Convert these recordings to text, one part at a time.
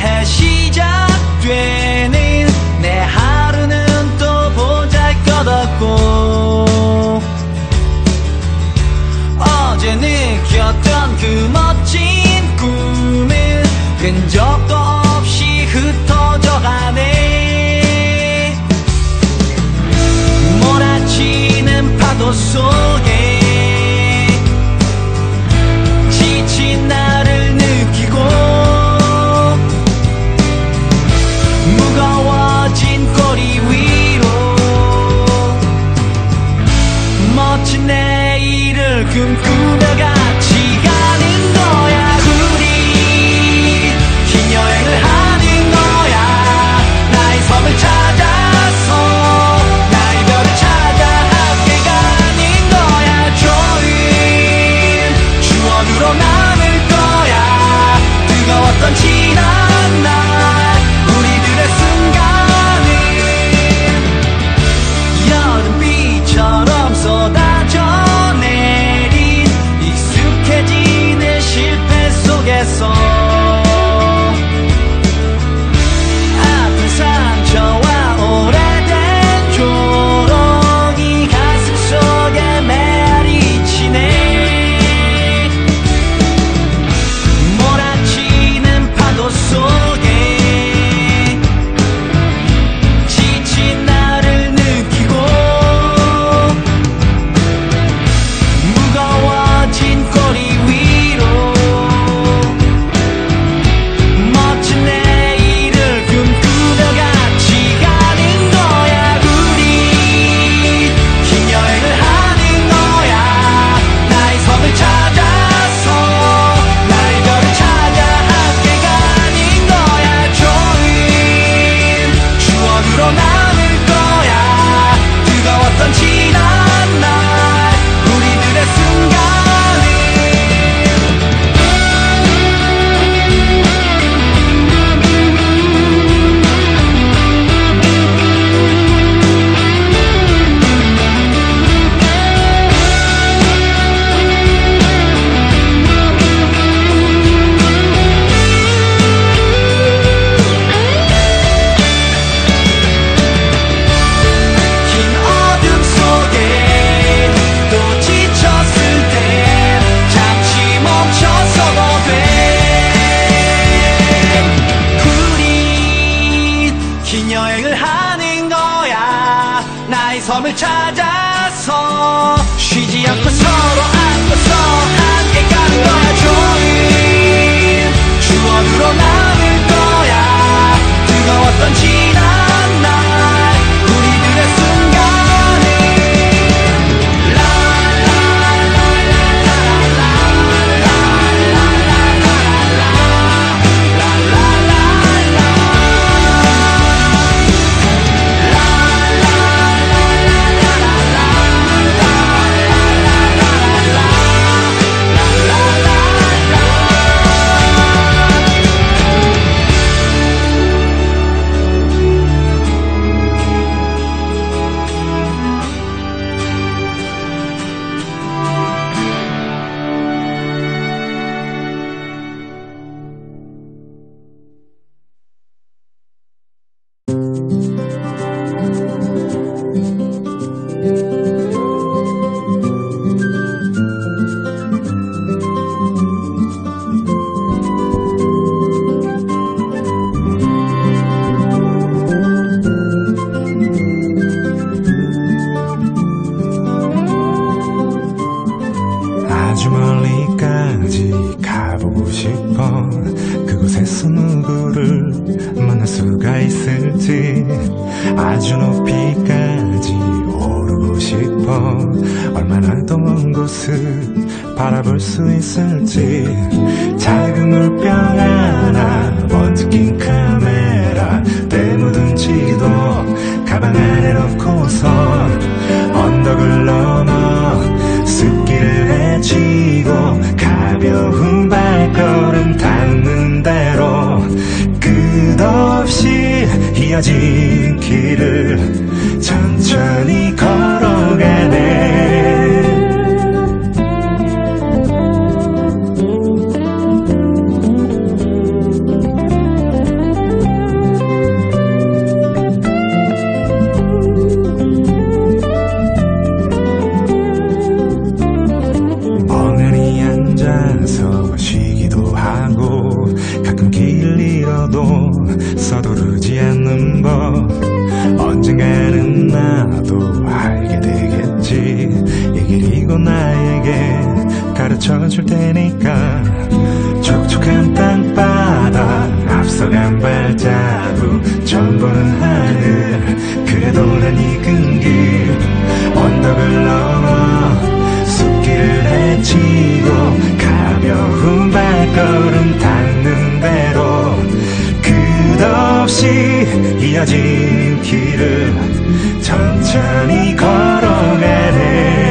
의해 시작되는 내 하루는 또 보잘것없고 어제 느꼈던 그 멋진 꿈은 흔적도 없이 흩어져가네. 몰아치는 파도 속에 지친 나를 느끼고 무거워진 꼬리 위로 멋진 내일을 꿈꾸며 지난 날 우리들의 순간은 여름비처럼 쏟아져 내린 익숙해지는 실패 속에서 아픈 상처와 오래된 조롱이 가슴 속에 메아리치네. 섬을 찾아서 쉬지 않고 서로 안고서 함께 가는 거야. 종일 추억으로 남을 거야. 뜨거웠던 지난 날 우리들의 순간이 길게 가르쳐줄 테니까. 촉촉한 땅바닥 앞서간 발자국 전부는 하늘, 그래도 난 이끈 길 언덕을 넘어 숲길을 헤치고 가벼운 발걸음 닿는 대로 끝없이 이어진 길을 천천히 걸어가네.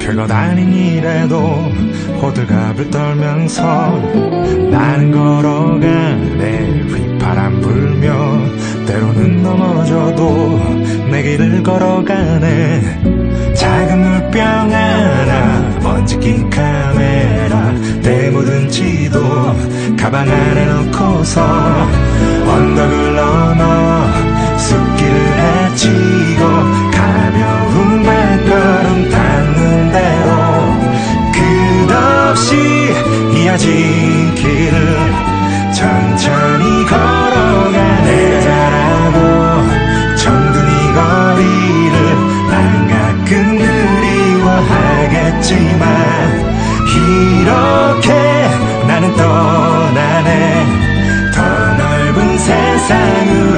별것 아닌 일에도 호들갑을 떨면서 나는 걸어가네. 휘파람 불며 때로는 넘어져도 내 길을 걸어가네. 작은 물병 하나, 먼지 낀 카메라, 때 묻은 지도 가방 안에 넣고서 언덕을 넘어 숲길을 헤치고 가벼운 발걸음 닿는 대로 끝없이 이어진 길을 천천히 걸어가네. 자라고 정든이 거리를 난 가끔 그리워하겠지만 이렇게 나는 떠나네 더 넓은 세상으로.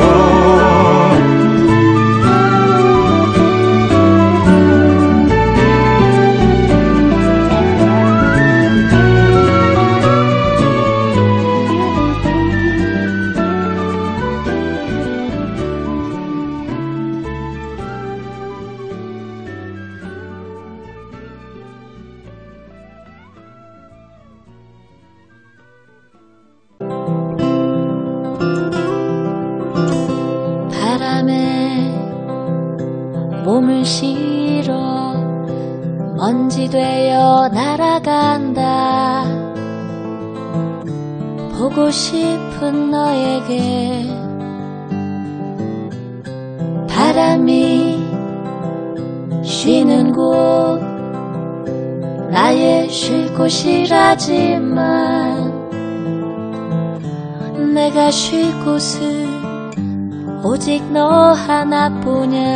쉴 곳은 오직 너 하나뿐이야.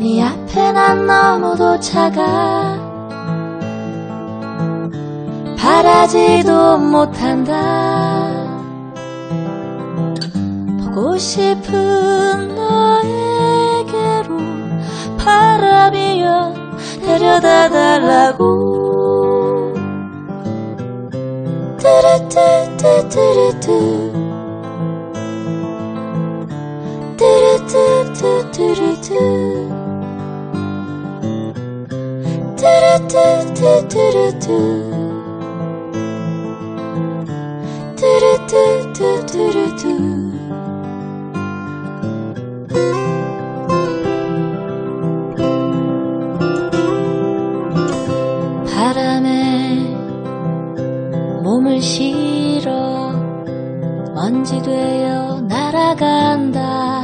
네 앞에 난 너무도 작아 바라지도 못한다. 보고 싶은 너에게로 바람이여 데려다 달라고. 뚜루뚜뚜뚜루뚜 뚜루뚜뚜뚜루뚜 뚜루뚜뚜뚜루뚜 뚜루뚜뚜뚜루뚜. 싫어 먼지 되어 날아간다.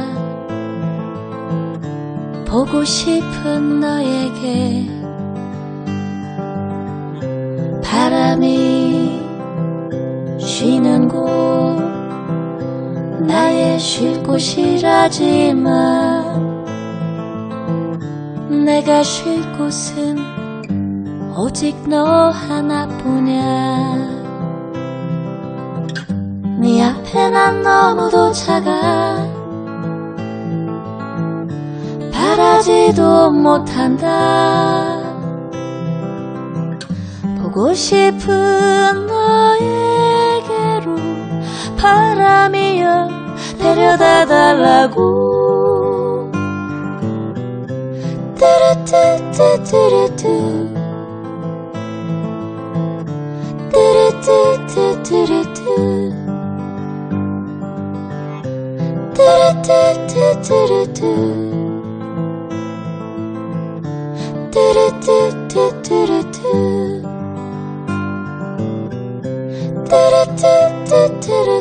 보고 싶은 너에게 바람이 쉬는 곳 나의 쉴 곳이라지만 내가 쉴 곳은 오직 너 하나뿐이야. 네 앞에 난 너무도 작아 바라지도 못한다. 보고 싶은 너에게로 바람이여 데려다 달라고. 뚜루뚜뚜뚜루뚜 뚜루뚜뚜뚜루뚜 뚜루뚜뚜뚜루뚜.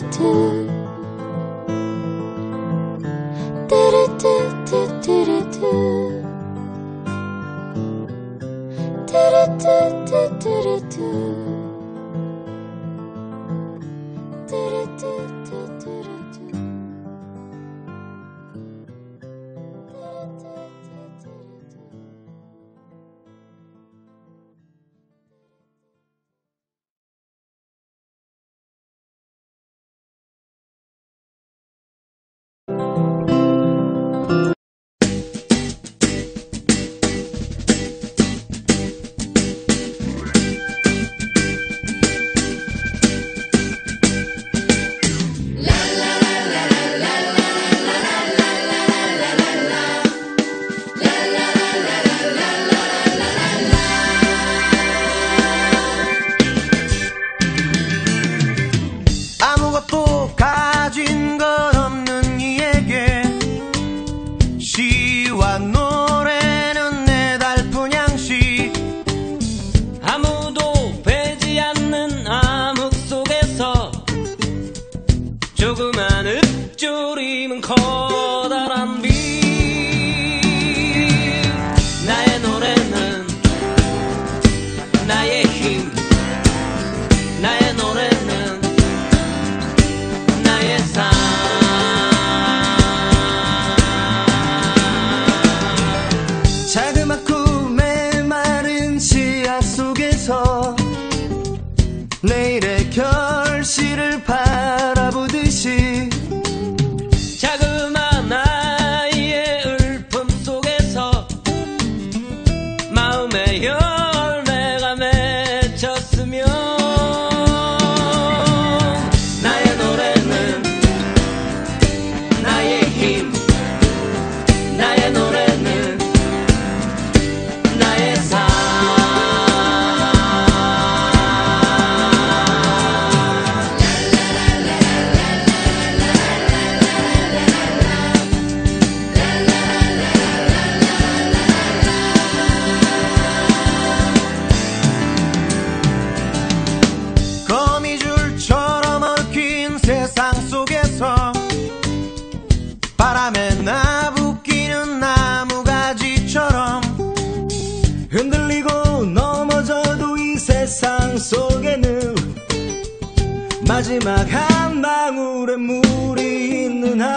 마지막 한 방울의 물이 있는 한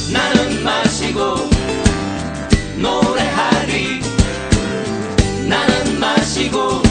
나는 마시고 노래하리. 나는 마시고